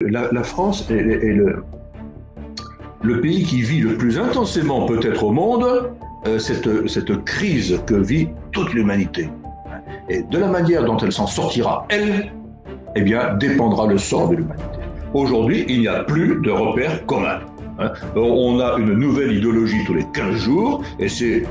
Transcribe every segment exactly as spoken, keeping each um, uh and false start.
La, la France est, est, est le, le pays qui vit le plus intensément, peut-être au monde, euh, cette, cette crise que vit toute l'humanité. Et de la manière dont elle s'en sortira, elle, eh bien, dépendra le sort de l'humanité. Aujourd'hui, il n'y a plus de repères communs. Hein. On a une nouvelle idéologie tous les quinze jours, et c'est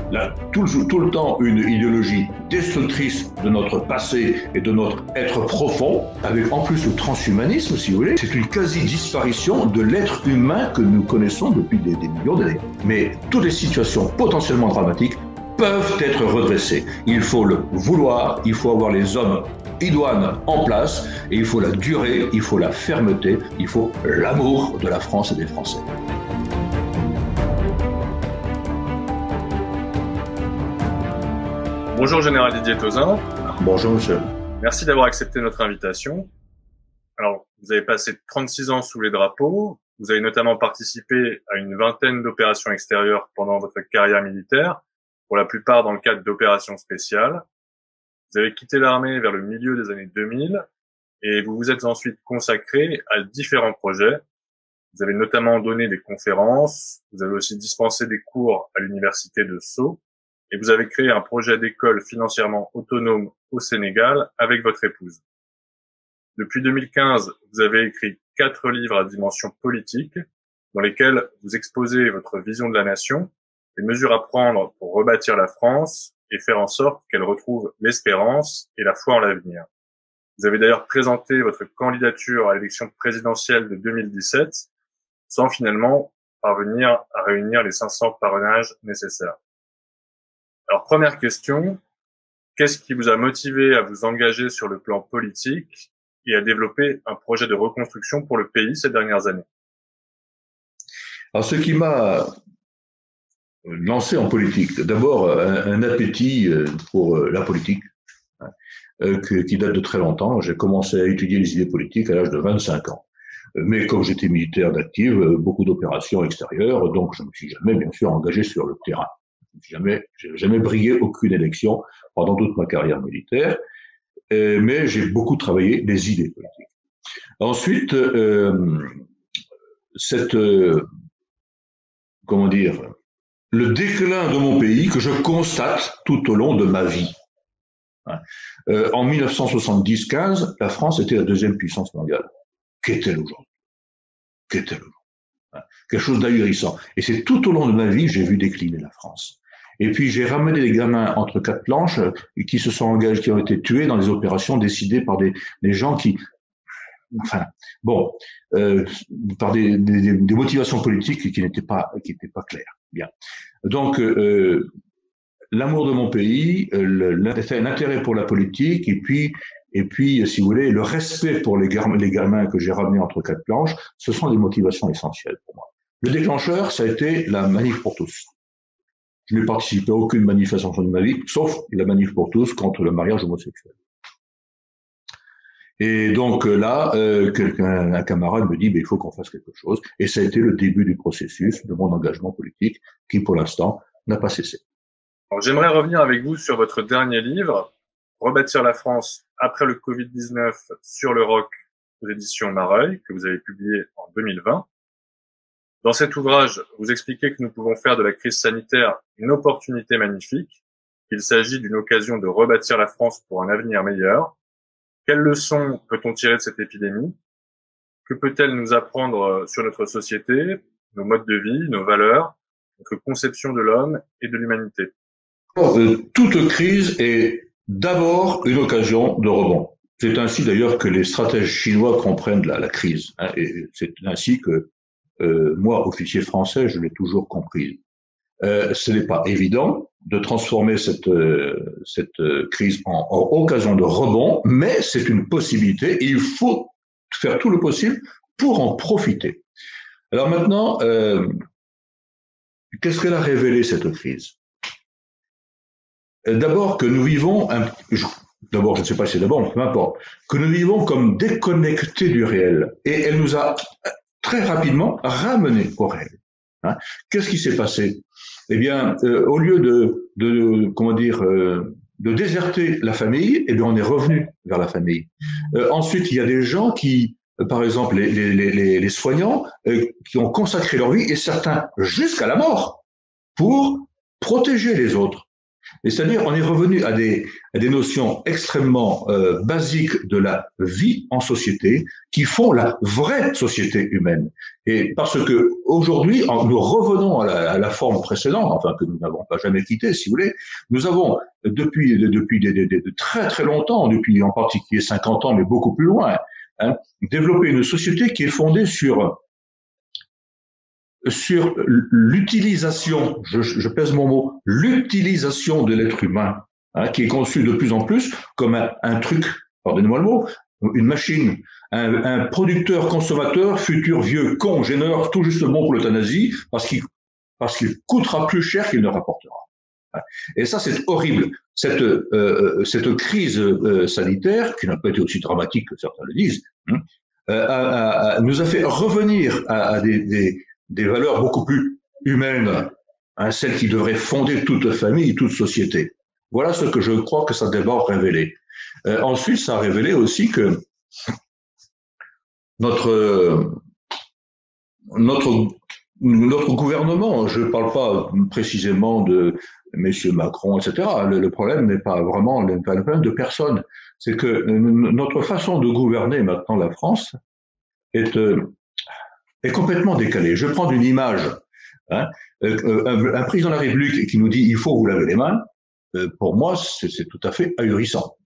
tout, tout le temps une idéologie destructrice de notre passé et de notre être profond, avec en plus le transhumanisme, si vous voulez. C'est une quasi-disparition de l'être humain que nous connaissons depuis des, des millions d'années. Mais toutes les situations potentiellement dramatiques peuvent être redressées. Il faut le vouloir, il faut avoir les hommes idoines en place, et il faut la durée, il faut la fermeté, il faut l'amour de la France et des Français. Bonjour Général Didier Tauzin. Bonjour monsieur. Merci d'avoir accepté notre invitation. Alors, vous avez passé trente-six ans sous les drapeaux, vous avez notamment participé à une vingtaine d'opérations extérieures pendant votre carrière militaire, pour la plupart dans le cadre d'opérations spéciales. Vous avez quitté l'armée vers le milieu des années deux mille et vous vous êtes ensuite consacré à différents projets. Vous avez notamment donné des conférences, vous avez aussi dispensé des cours à l'université de Sceaux et vous avez créé un projet d'école financièrement autonome au Sénégal avec votre épouse. Depuis deux mille quinze, vous avez écrit quatre livres à dimension politique dans lesquels vous exposez votre vision de la nation, les mesures à prendre pour rebâtir la France, et faire en sorte qu'elle retrouve l'espérance et la foi en l'avenir. Vous avez d'ailleurs présenté votre candidature à l'élection présidentielle de deux mille dix-sept sans finalement parvenir à réunir les cinq cents parrainages nécessaires. Alors, première question, qu'est-ce qui vous a motivé à vous engager sur le plan politique et à développer un projet de reconstruction pour le pays ces dernières années? Alors, ce qui m'a lancé en politique. D'abord, un, un appétit pour la politique qui date de très longtemps. J'ai commencé à étudier les idées politiques à l'âge de vingt-cinq ans. Mais comme j'étais militaire d'active, beaucoup d'opérations extérieures, donc je ne me suis jamais, bien sûr, engagé sur le terrain. Je n'ai jamais, jamais brillé aucune élection pendant toute ma carrière militaire, mais j'ai beaucoup travaillé les idées politiques. Ensuite, euh, cette... Euh, comment dire... le déclin de mon pays que je constate tout au long de ma vie. Euh, en mille neuf cent soixante-dix quinze, la France était la deuxième puissance mondiale. Qu'est-elle aujourd'hui? Qu'est-elle aujourd'hui? Quelque chose d'ahurissant. Et c'est tout au long de ma vie, j'ai vu décliner la France. Et puis j'ai ramené des gamins entre quatre planches qui se sont engagés, qui ont été tués dans des opérations décidées par des, des gens qui... Enfin, bon, euh, par des, des, des motivations politiques qui n'étaient pas, qui n'étaient pas claires. Bien. Donc, euh, l'amour de mon pays, euh, l'intérêt pour la politique, et puis, et puis, si vous voulez, le respect pour les, gar les gamins que j'ai ramenés entre quatre planches, ce sont des motivations essentielles pour moi. Le déclencheur, ça a été la manif pour tous. Je n'ai participé à aucune manifestation de ma vie, sauf la manif pour tous contre le mariage homosexuel. Et donc là, euh, un, un camarade me dit, mais il faut qu'on fasse quelque chose. Et ça a été le début du processus de mon engagement politique, qui pour l'instant n'a pas cessé. J'aimerais revenir avec vous sur votre dernier livre, Rebâtir la France après le Covid dix-neuf sur le roc aux éditions Mareuil, que vous avez publié en deux mille vingt. Dans cet ouvrage, vous expliquez que nous pouvons faire de la crise sanitaire une opportunité magnifique, qu'il s'agit d'une occasion de rebâtir la France pour un avenir meilleur. Quelles leçons peut-on tirer de cette épidémie? Que peut-elle nous apprendre sur notre société, nos modes de vie, nos valeurs, notre conception de l'homme et de l'humanité? Toute crise est d'abord une occasion de rebond. C'est ainsi d'ailleurs que les stratèges chinois comprennent la, la crise. Hein, et c'est ainsi que euh, moi, officier français, je l'ai toujours compris. Euh, ce n'est pas évident de transformer cette, euh, cette euh, crise en, en occasion de rebond, mais c'est une possibilité et il faut faire tout le possible pour en profiter. Alors maintenant, euh, qu'est-ce qu'elle a révélé cette crise? D'abord que nous vivons, d'abord je ne sais pas si c'est d'abord, peu importe, que nous vivons comme déconnectés du réel et elle nous a très rapidement ramenés au réel. Hein? Qu'est-ce qui s'est passé? Eh bien, euh, au lieu de, de comment dire, euh, de déserter la famille, eh bien, on est revenu vers la famille. Euh, ensuite, il y a des gens qui par exemple les, les, les, les soignants euh, qui ont consacré leur vie, et certains jusqu'à la mort, pour protéger les autres. C'est-à-dire, on est revenu à des, à des notions extrêmement euh, basiques de la vie en société qui font la vraie société humaine. Et parce que aujourd'hui, en, nous revenons à la, à la forme précédente, enfin que nous n'avons pas jamais quittée, si vous voulez, nous avons depuis depuis des, des, des, de très très longtemps, depuis en particulier cinquante ans, mais beaucoup plus loin, hein, développé une société qui est fondée sur sur l'utilisation, je, je pèse mon mot, l'utilisation de l'être humain, hein, qui est conçu de plus en plus comme un, un truc, pardonnez-moi le mot, une machine, un, un producteur-consommateur, futur vieux con, gêneur, tout juste bon pour l'euthanasie, parce qu'il parce qu'il coûtera plus cher qu'il ne rapportera. Et ça, c'est horrible. Cette, euh, cette crise euh, sanitaire, qui n'a pas été aussi dramatique que certains le disent, hein, euh, a, a, a, nous a fait revenir à, à des... des des valeurs beaucoup plus humaines, hein, celles qui devraient fonder toute famille, toute société. Voilà ce que je crois que ça d'abord révélé. Euh, ensuite, ça a révélé aussi que notre, notre, notre gouvernement, je ne parle pas précisément de M. Macron, et cetera, le, le problème n'est pas vraiment le, le problème de personne, c'est que notre façon de gouverner maintenant la France est... Euh, est complètement décalé. Je prends une image, hein, un, un président de la République qui nous dit « il faut vous laver les mains », pour moi, c'est tout à fait ahurissant.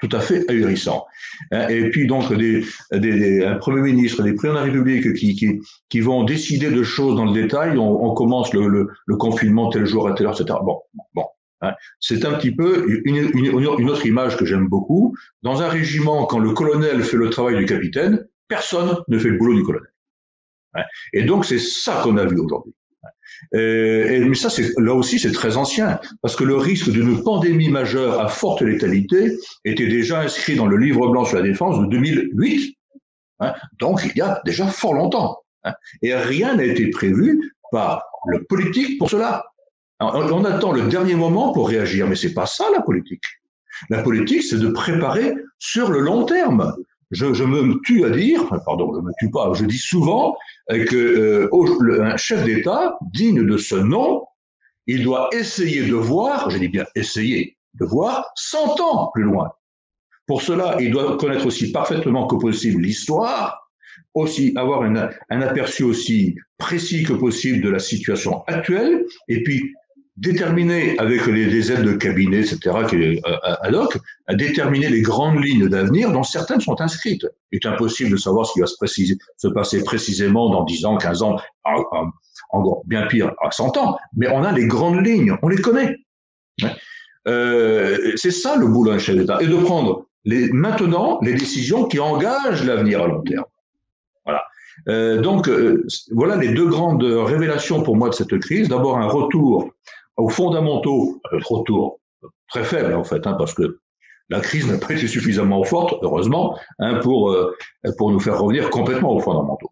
Tout à fait ahurissant. Et puis donc, des, des, un Premier ministre, des présidents de la République qui, qui, qui vont décider de choses dans le détail, on, on commence le, le, le confinement tel jour à telle heure, et cetera. Bon, bon. Hein. C'est un petit peu une, une, une autre image que j'aime beaucoup. Dans un régiment, quand le colonel fait le travail du capitaine, personne ne fait le boulot du colonel. Et donc, c'est ça qu'on a vu aujourd'hui. Et, et, mais ça, là aussi, c'est très ancien, parce que le risque d'une pandémie majeure à forte létalité était déjà inscrit dans le livre blanc sur la défense de deux mille huit. Hein, donc, il y a déjà fort longtemps. Hein, et rien n'a été prévu par le politique pour cela. Alors, on, on attend le dernier moment pour réagir, mais c'est pas ça la politique. La politique, c'est de préparer sur le long terme. Je, je me tue à dire, pardon, je me tue pas, je dis souvent que euh, au, le, un chef d'État digne de ce nom, il doit essayer de voir, je dis bien essayer de voir, cent ans plus loin. Pour cela, il doit connaître aussi parfaitement que possible l'histoire, aussi avoir une, un aperçu aussi précis que possible de la situation actuelle, et puis déterminer avec les, les aides de cabinet, et cetera, qui est ad hoc, à déterminer les grandes lignes d'avenir dont certaines sont inscrites. Il est impossible de savoir ce qui va se, préciser, se passer précisément dans dix ans, quinze ans, encore bien pire, à cent ans. Mais on a les grandes lignes, on les connaît. Euh, c'est ça le boulot d'un chef d'État, et de prendre les, maintenant les décisions qui engagent l'avenir à long terme. Voilà. Euh, donc, euh, voilà les deux grandes révélations pour moi de cette crise. D'abord, un retour aux fondamentaux, notre retour très faible en fait, hein, parce que la crise n'a pas été suffisamment forte, heureusement, hein, pour, euh, pour nous faire revenir complètement aux fondamentaux.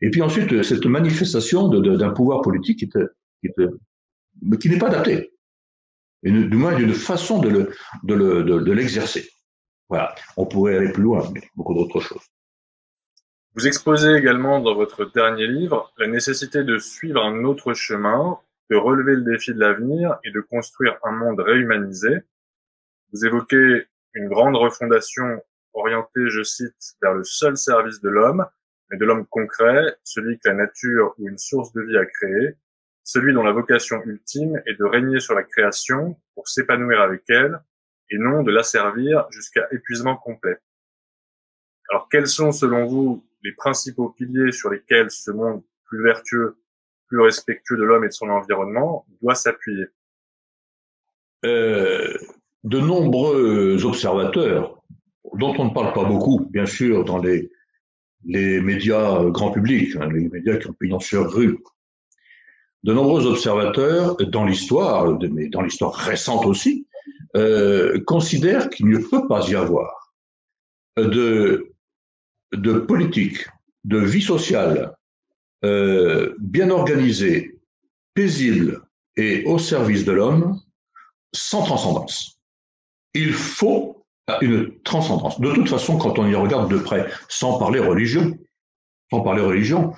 Et puis ensuite, cette manifestation d'un pouvoir politique qui, te, qui, te, qui n'est pas adapté, et du moins d'une façon de le, de le, de, de l'exercer. Voilà, on pourrait aller plus loin, mais beaucoup d'autres choses. Vous exposez également dans votre dernier livre la nécessité de suivre un autre chemin, de relever le défi de l'avenir et de construire un monde réhumanisé. Vous évoquez une grande refondation orientée, je cite, vers le seul service de l'homme, mais de l'homme concret, celui que la nature ou une source de vie a créé, celui dont la vocation ultime est de régner sur la création pour s'épanouir avec elle et non de l'asservir jusqu'à épuisement complet. Alors, quels sont, selon vous, les principaux piliers sur lesquels ce monde plus vertueux, plus respectueux de l'homme et de son environnement doit s'appuyer? euh, De nombreux observateurs, dont on ne parle pas beaucoup, bien sûr, dans les, les médias grand public, hein, les médias qui ont pignon sur rue, de nombreux observateurs, dans l'histoire, mais dans l'histoire récente aussi, euh, considèrent qu'il ne peut pas y avoir de, de politique, de vie sociale, Euh, bien organisé, paisible et au service de l'homme, sans transcendance. Il faut à une transcendance. De toute façon, quand on y regarde de près, sans parler religion, sans parler religion,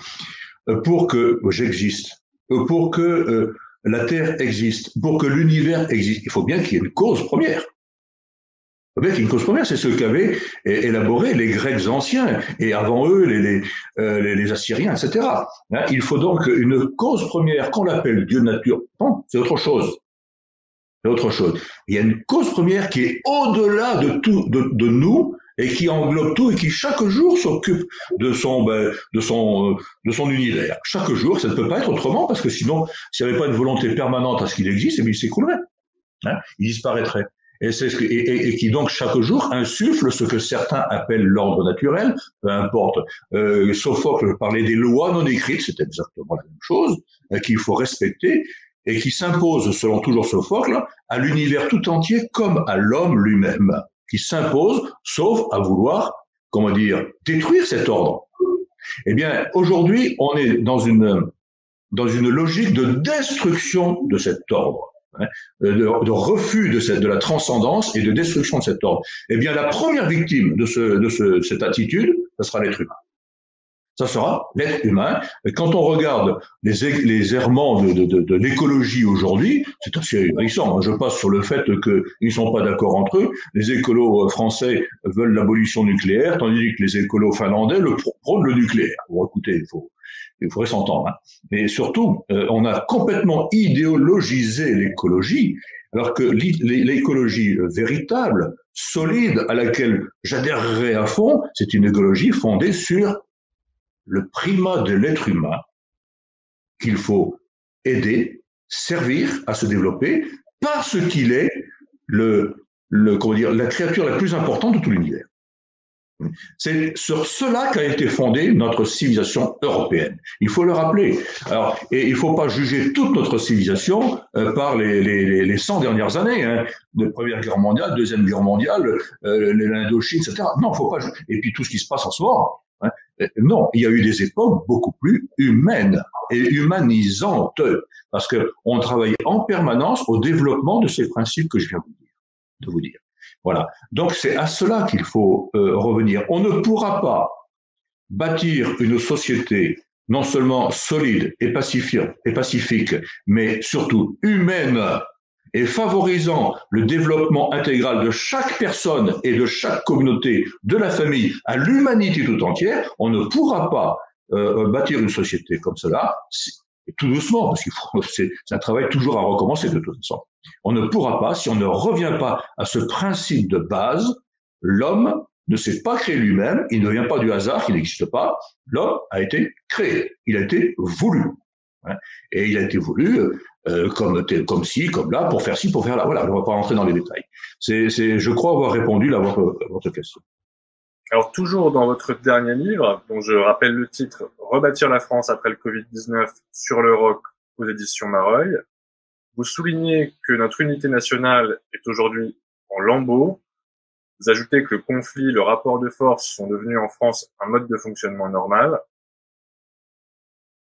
pour que j'existe, pour que euh, la Terre existe, pour que l'univers existe, il faut bien qu'il y ait une cause première. Il faut bien qu'il y ait une cause première, c'est ce qu'avaient élaboré les Grecs anciens et avant eux les, les, euh, les, les Assyriens, et cetera. Hein, il faut donc une cause première, qu'on l'appelle Dieu, nature, non, c'est autre chose. C'est autre chose. Il y a une cause première qui est au-delà de tout, de, de nous, et qui englobe tout et qui chaque jour s'occupe de son, ben, de son, de son univers. Chaque jour, ça ne peut pas être autrement parce que sinon, s'il n'y avait pas une volonté permanente à ce qu'il existe, eh bien, il s'écroulerait, hein, il disparaîtrait. Et, c'est ce que, et, et, et qui donc chaque jour insuffle ce que certains appellent l'ordre naturel, peu importe. Euh, Sophocle parlait des lois non écrites, c'est exactement la même chose, euh, qu'il faut respecter et qui s'impose, selon toujours Sophocle, à l'univers tout entier comme à l'homme lui-même. Qui s'impose, sauf à vouloir, comment dire, détruire cet ordre. Eh bien, aujourd'hui, on est dans une, dans une logique de destruction de cet ordre, hein, de, de refus de, cette, de la transcendance et de destruction de cet ordre. Eh bien, la première victime de, ce, de ce, cette attitude, ça sera l'être humain. Ça sera l'être humain. Et quand on regarde les, les errements de, de, de, de l'écologie aujourd'hui, c'est assez ahurissant. Je passe sur le fait qu'ils sont pas d'accord entre eux. Les écolos français veulent l'abolition nucléaire, tandis que les écolos finlandais le prônent le nucléaire. Bon, écoutez, il faut, il faudrait s'entendre, hein. Mais surtout, euh, on a complètement idéologisé l'écologie, alors que l'écologie véritable, solide, à laquelle j'adhérerais à fond, c'est une écologie fondée sur le primat de l'être humain qu'il faut aider, servir à se développer parce qu'il est le, le, comment dire, la créature la plus importante de tout l'univers. C'est sur cela qu'a été fondée notre civilisation européenne. Il faut le rappeler. Alors, et il ne faut pas juger toute notre civilisation euh, par les, les, les cent dernières années, hein, de Première Guerre mondiale, Deuxième Guerre mondiale, euh, l'Indochine, et cetera. Non, faut pas. Et puis tout ce qui se passe en ce moment. Hein. Non, il y a eu des époques beaucoup plus humaines et humanisantes, parce qu'on travaillait en permanence au développement de ces principes que je viens de vous dire. Voilà. Donc c'est à cela qu'il faut euh, revenir. On ne pourra pas bâtir une société non seulement solide et pacifique, mais surtout humaine et favorisant le développement intégral de chaque personne et de chaque communauté, de la famille à l'humanité tout entière. On ne pourra pas euh, bâtir une société comme cela, tout doucement, parce qu'il faut, c'est un travail toujours à recommencer de toute façon. On ne pourra pas, si on ne revient pas à ce principe de base, l'homme ne s'est pas créé lui-même, il ne vient pas du hasard, il n'existe pas, l'homme a été créé, il a été voulu. Hein, et il a été voulu euh, comme, comme ci, comme là, pour faire ci, pour faire là. Voilà, on ne va pas rentrer dans les détails. C'est, c'est, je crois avoir répondu là, à, votre, à votre question. Alors, toujours dans votre dernier livre, dont je rappelle le titre « Rebâtir la France après le Covid dix-neuf sur le roc » aux éditions Mareuil, vous soulignez que notre unité nationale est aujourd'hui en lambeaux. Vous ajoutez que le conflit, le rapport de force sont devenus en France un mode de fonctionnement normal.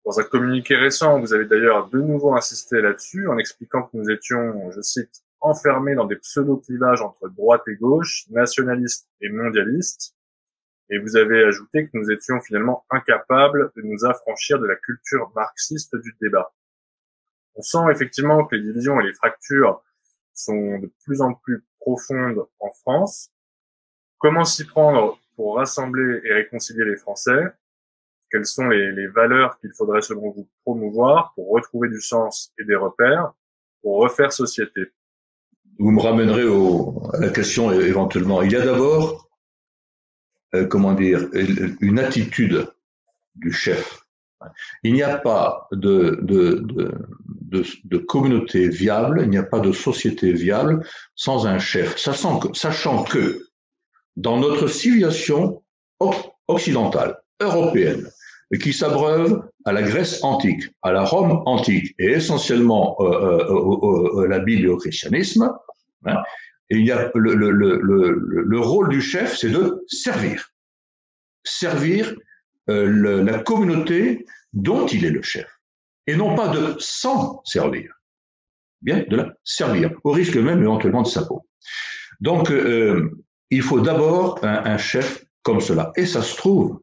Dans un communiqué récent, vous avez d'ailleurs de nouveau insisté là-dessus en expliquant que nous étions, je cite, « enfermés dans des pseudo-clivages entre droite et gauche, nationalistes et mondialistes ». Et vous avez ajouté que nous étions finalement incapables de nous affranchir de la culture marxiste du débat. On sent effectivement que les divisions et les fractures sont de plus en plus profondes en France. Comment s'y prendre pour rassembler et réconcilier les Français ? Quelles sont les, les valeurs qu'il faudrait selon vous promouvoir pour retrouver du sens et des repères, pour refaire société? Vous me ramènerez au, à la question éventuellement. Il y a d'abord, euh, comment dire, une attitude du chef. Il n'y a pas de, de, de, de, de communauté viable, il n'y a pas de société viable sans un chef, sachant que, sachant que dans notre civilisation occidentale, européenne, qui s'abreuve à la Grèce antique, à la Rome antique et essentiellement euh, euh, euh, euh, la Bible et au christianisme, hein, et il y a le, le, le, le, le rôle du chef, c'est de servir, servir euh, le, la communauté dont il est le chef, et non pas de s'en servir, bien de la servir, au risque même éventuellement de sa peau. Donc, euh, il faut d'abord un, un chef comme cela. Et ça se trouve,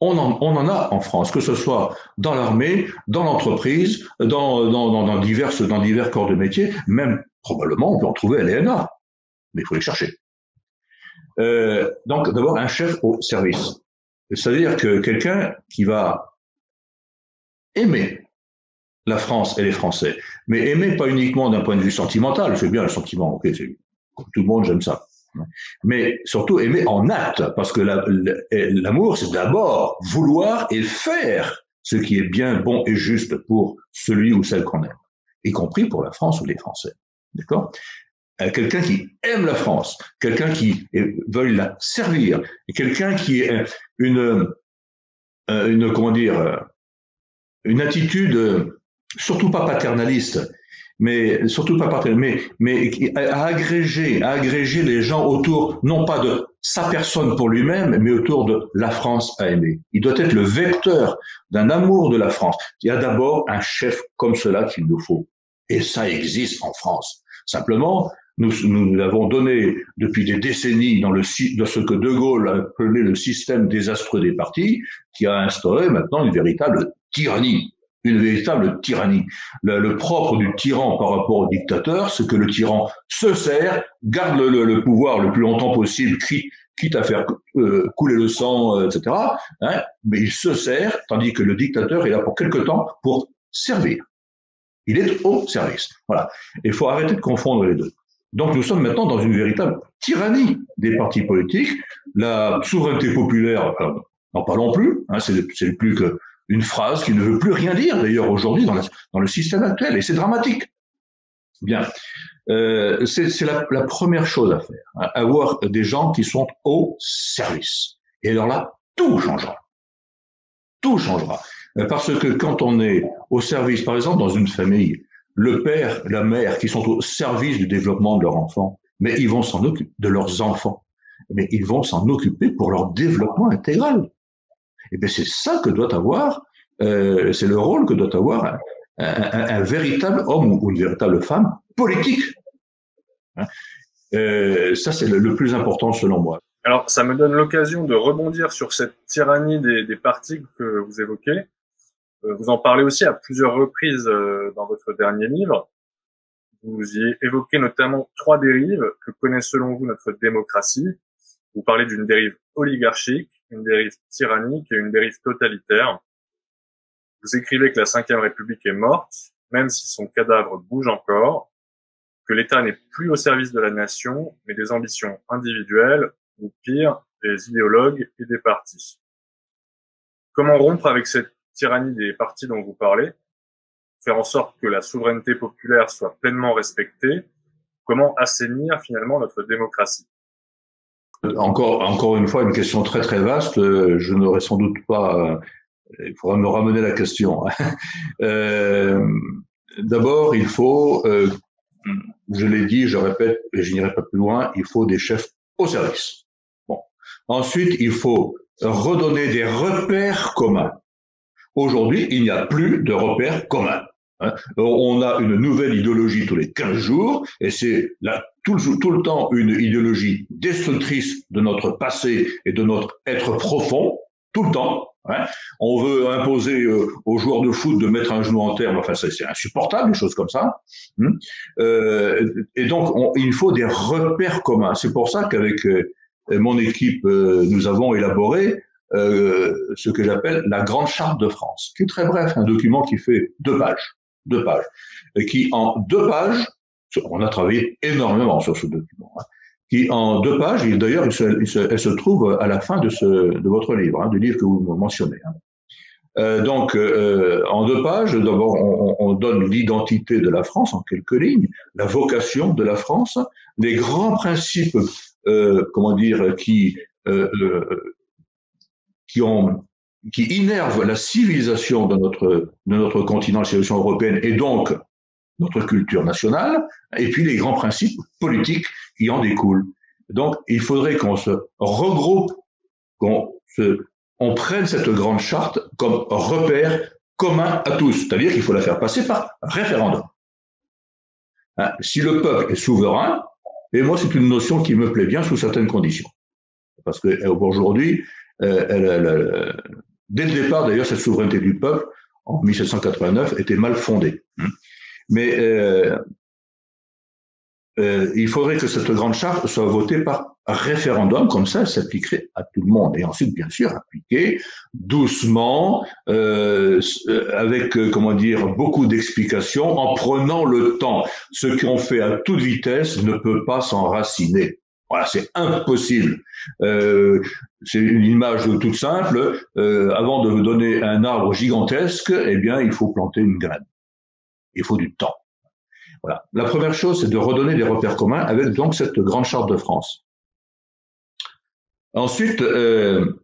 on en, on en a en France, que ce soit dans l'armée, dans l'entreprise, dans, dans, dans, dans, divers, dans divers corps de métier, même probablement on peut en trouver à l'E N A, mais il faut les chercher. Euh, donc d'abord un chef au service. C'est-à-dire que quelqu'un qui va aimer la France et les Français, mais aimer pas uniquement d'un point de vue sentimental, c'est bien le sentiment, ok, c'est, tout le monde j'aime ça, mais surtout aimer en acte, parce que la, l'amour c'est d'abord vouloir et faire ce qui est bien, bon et juste pour celui ou celle qu'on aime, y compris pour la France ou les Français, d'accord ? Quelqu'un qui aime la France, quelqu'un qui veut la servir, quelqu'un qui est une, une, comment dire, une attitude surtout pas paternaliste, mais surtout pas paternaliste, mais, mais à agréger, à agréger les gens autour, non pas de sa personne pour lui-même, mais autour de la France à aimer. Il doit être le vecteur d'un amour de la France. Il y a d'abord un chef comme cela qu'il nous faut. Et ça existe en France. Simplement, nous, nous avons donné depuis des décennies dans, le, dans ce que De Gaulle appelait le système désastreux des partis, qui a instauré maintenant une véritable tyrannie, une véritable tyrannie. Le, le propre du tyran par rapport au dictateur, c'est que le tyran se sert, garde le, le, le pouvoir le plus longtemps possible, quitte, quitte à faire euh, couler le sang, euh, et cetera. Hein, mais il se sert, tandis que le dictateur est là pour quelque temps pour servir. Il est au service. Voilà. Il faut arrêter de confondre les deux. Donc, nous sommes maintenant dans une véritable tyrannie des partis politiques. La souveraineté populaire, alors, n'en parlons plus. Hein, c'est, c'est plus qu'une phrase qui ne veut plus rien dire, d'ailleurs, aujourd'hui, dans, la, dans le système actuel. Et c'est dramatique. Bien. Euh, c'est c'est la, la première chose à faire. Hein, avoir des gens qui sont au service. Et alors là, tout changera. Tout changera. Parce que quand on est au service, par exemple dans une famille, le père, la mère qui sont au service du développement de leurs enfants, mais ils vont s'en occuper, de leurs enfants, mais ils vont s'en occuper pour leur développement intégral. Et bien c'est ça que doit avoir, euh, c'est le rôle que doit avoir un, un, un véritable homme ou une véritable femme politique. Hein, euh, ça c'est le, le plus important selon moi. Alors ça me donne l'occasion de rebondir sur cette tyrannie des, des partis que vous évoquez. Vous en parlez aussi à plusieurs reprises dans votre dernier livre. Vous y évoquez notamment trois dérives que connaît selon vous notre démocratie. Vous parlez d'une dérive oligarchique, une dérive tyrannique et une dérive totalitaire. Vous écrivez que la Cinquième République est morte, même si son cadavre bouge encore, que l'État n'est plus au service de la nation, mais des ambitions individuelles, ou pire, des idéologues et des partis. Comment rompre avec cette tyrannie des partis dont vous parlez, faire en sorte que la souveraineté populaire soit pleinement respectée, comment assainir finalement notre démocratie? Encore, encore une fois, une question très très vaste, je n'aurais sans doute pas, il faudra me ramener la question. Euh, d'abord, il faut, euh, je l'ai dit, je répète, et je n'irai pas plus loin, il faut des chefs au service. Bon. Ensuite, il faut redonner des repères communs. Aujourd'hui, il n'y a plus de repères communs. Hein. On a une nouvelle idéologie tous les quinze jours, et c'est là, tout, le, tout le temps une idéologie destructrice de notre passé et de notre être profond, tout le temps. Hein. On veut imposer euh, aux joueurs de foot de mettre un genou en terre, enfin c'est, c'est insupportable, des choses comme ça. Hein. Euh, et donc, on, il faut des repères communs. C'est pour ça qu'avec euh, mon équipe, euh, nous avons élaboré Euh, ce que j'appelle la Grande Charte de France, qui est très bref, un document qui fait deux pages, deux pages, et qui en deux pages, on a travaillé énormément sur ce document, hein, qui en deux pages, et d'ailleurs, il se, il se, elle se trouve à la fin de, ce, de votre livre, hein, du livre que vous mentionnez. Hein. Euh, donc, euh, en deux pages, d'abord, on, on donne l'identité de la France en quelques lignes, la vocation de la France, les grands principes, euh, comment dire, qui euh, euh, qui ont, qui innervent la civilisation de notre, de notre continent, la civilisation européenne, et donc notre culture nationale, et puis les grands principes politiques qui en découlent. Donc, il faudrait qu'on se regroupe, qu'on se, on prenne cette grande charte comme repère commun à tous. C'est-à-dire qu'il faut la faire passer par référendum. Hein, si le peuple est souverain, Mais moi, c'est une notion qui me plaît bien sous certaines conditions. Parce qu'aujourd'hui, euh, elle, elle, elle, dès le départ, d'ailleurs, cette souveraineté du peuple, en mille sept cent quatre-vingt-neuf, était mal fondée. Mais euh, euh, il faudrait que cette grande charte soit votée par référendum, comme ça, elle s'appliquerait à tout le monde. Et ensuite, bien sûr, appliquée doucement, euh, avec, euh, comment dire, beaucoup d'explications, en prenant le temps. Ce qu'on fait à toute vitesse ne peut pas s'enraciner. Voilà, c'est impossible. Euh, c'est une image toute simple. Euh, avant de donner un arbre gigantesque, eh bien, il faut planter une graine. Il faut du temps. Voilà. La première chose, c'est de redonner des repères communs avec donc cette grande charte de France. Ensuite, euh,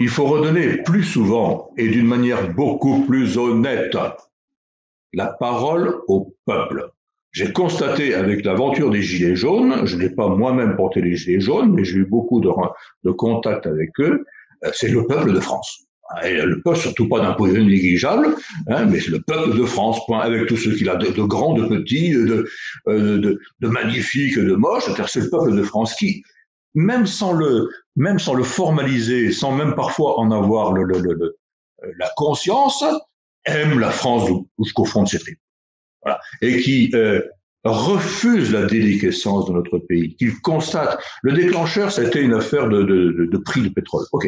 il faut redonner plus souvent et d'une manière beaucoup plus honnête la parole au peuple. J'ai constaté avec l'aventure des Gilets jaunes, je n'ai pas moi-même porté les Gilets jaunes, mais j'ai eu beaucoup de, de contacts avec eux, c'est le peuple de France. Et le peuple, surtout pas d'un point de vue négligeable, hein, mais c'est le peuple de France, point, avec tout ce qu'il a de, de grand, de petit, de, de, de, de magnifique, de moche, c'est le peuple de France qui, même sans le, même sans le formaliser, sans même parfois en avoir le, le, le, le, la conscience, aime la France jusqu'au fond de ses tripes. Voilà. Et qui euh, refuse la déliquescence de notre pays, qui constate. Le déclencheur, ça a été une affaire de, de, de prix du pétrole. Ok,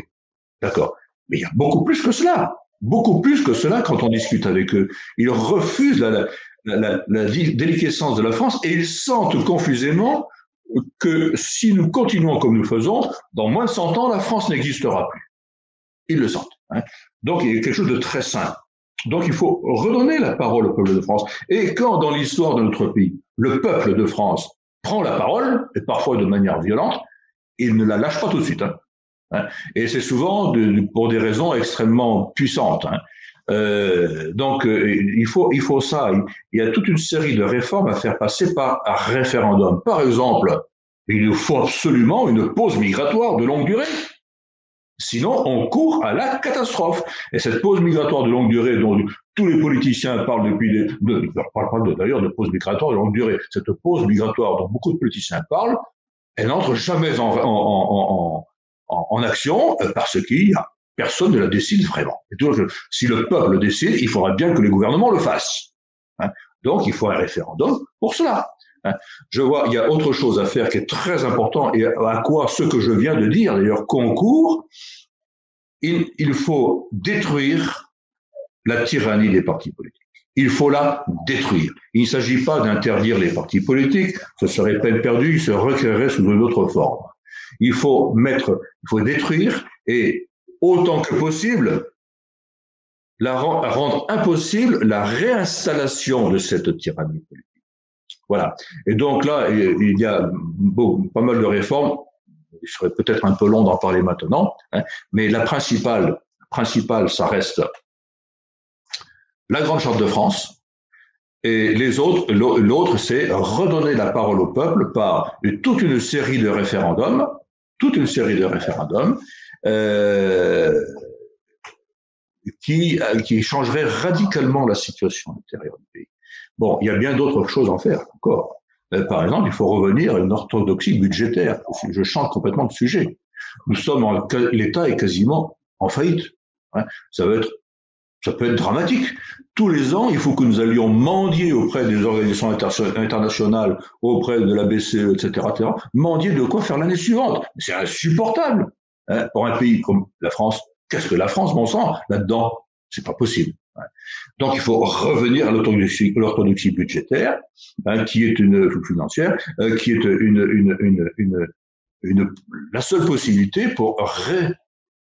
d'accord. Mais il y a beaucoup plus que cela. Beaucoup plus que cela quand on discute avec eux. Ils refusent la, la, la, la déliquescence de la France et ils sentent confusément que si nous continuons comme nous faisons, dans moins de cent ans, la France n'existera plus. Ils le sentent. Hein. Donc il y a quelque chose de très simple. Donc il faut redonner la parole au peuple de France. Et quand dans l'histoire de notre pays, le peuple de France prend la parole, et parfois de manière violente, il ne la lâche pas tout de suite. Hein. Et c'est souvent de, pour des raisons extrêmement puissantes. Hein. Euh, donc il faut, il faut ça. Il y a toute une série de réformes à faire passer par un référendum. Par exemple, il nous faut absolument une pause migratoire de longue durée. Sinon, on court à la catastrophe. Et cette pause migratoire de longue durée, dont tous les politiciens parlent depuis... Les, de, ils parlent d'ailleurs de pause migratoire de longue durée. Cette pause migratoire dont beaucoup de politiciens parlent, elle n'entre jamais en, en, en, en, en action parce qu'il y a personne ne la décide vraiment. Et donc, si le peuple décide, il faudra bien que les gouvernements le fassent. Hein. Donc, il faut un référendum pour cela. Hein. Je vois, il y a autre chose à faire qui est très important et à quoi ce que je viens de dire d'ailleurs concourt. Il, il faut détruire la tyrannie des partis politiques. Il faut la détruire. Il ne s'agit pas d'interdire les partis politiques, ce serait peine perdue, ils se recréeraient sous une autre forme. Il faut mettre, il faut détruire et autant que possible la, rendre impossible la réinstallation de cette tyrannie politique. Voilà. Et donc là, il y a bon, pas mal de réformes. Il serait peut-être un peu long d'en parler maintenant, hein, mais la principale, principale, ça reste la Grande Charte de France. Et les autres, l'autre, c'est redonner la parole au peuple par toute une série de référendums, toute une série de référendums euh, qui, qui changeraient radicalement la situation intérieure du pays. Bon, il y a bien d'autres choses à en faire encore. Euh, par exemple, il faut revenir à une orthodoxie budgétaire. Je change complètement de sujet. Nous sommes en, l'État est quasiment en faillite. Hein. Ça va être, ça peut être dramatique. Tous les ans, il faut que nous allions mendier auprès des organisations inter- internationales, auprès de la B C E, et cetera, et cetera. Mendier de quoi faire l'année suivante. C'est insupportable hein. Pour un pays comme la France. Qu'est-ce que la France, bon sang, là-dedans? C'est pas possible. Donc il faut revenir à l'orthodoxie, l'orthodoxie budgétaire, hein, qui est une financière, euh, qui est une, une, une, une, une, la seule possibilité pour ré,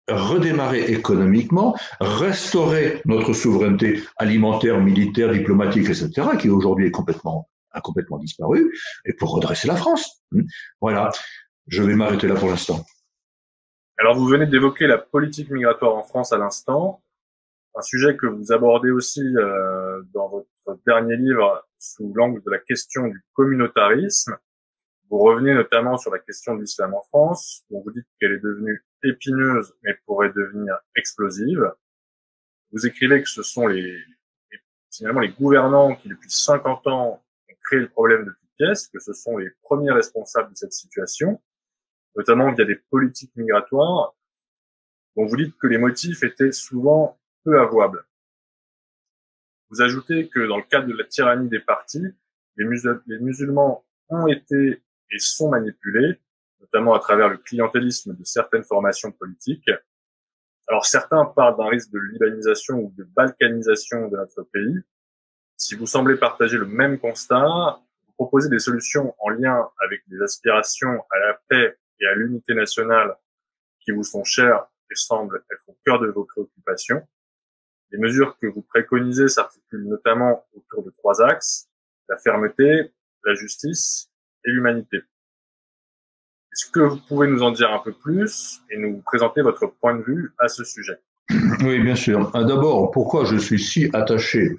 redémarrer économiquement, restaurer notre souveraineté alimentaire, militaire, diplomatique, et cetera, qui aujourd'hui est complètement, a complètement disparue, et pour redresser la France. Voilà, je vais m'arrêter là pour l'instant. Alors vous venez d'évoquer la politique migratoire en France à l'instant. Un sujet que vous abordez aussi euh, dans votre dernier livre sous l'angle de la question du communautarisme. Vous revenez notamment sur la question de l'islam en France, dont vous dites qu'elle est devenue épineuse mais pourrait devenir explosive. Vous écrivez que ce sont les, les finalement les gouvernants qui depuis cinquante ans ont créé le problème depuis pièces, que ce sont les premiers responsables de cette situation, notamment via des politiques migratoires, dont vous dites que les motifs étaient souvent peu avouables. Vous ajoutez que dans le cadre de la tyrannie des partis, les, musul- les musulmans ont été et sont manipulés, notamment à travers le clientélisme de certaines formations politiques. Alors certains parlent d'un risque de libanisation ou de balkanisation de notre pays. Si vous semblez partager le même constat, vous proposez des solutions en lien avec les aspirations à la paix et à l'unité nationale qui vous sont chères et semblent être au cœur de vos préoccupations. Les mesures que vous préconisez s'articulent notamment autour de trois axes, la fermeté, la justice et l'humanité. Est-ce que vous pouvez nous en dire un peu plus et nous présenter votre point de vue à ce sujet? Oui, bien sûr. D'abord, pourquoi je suis si attaché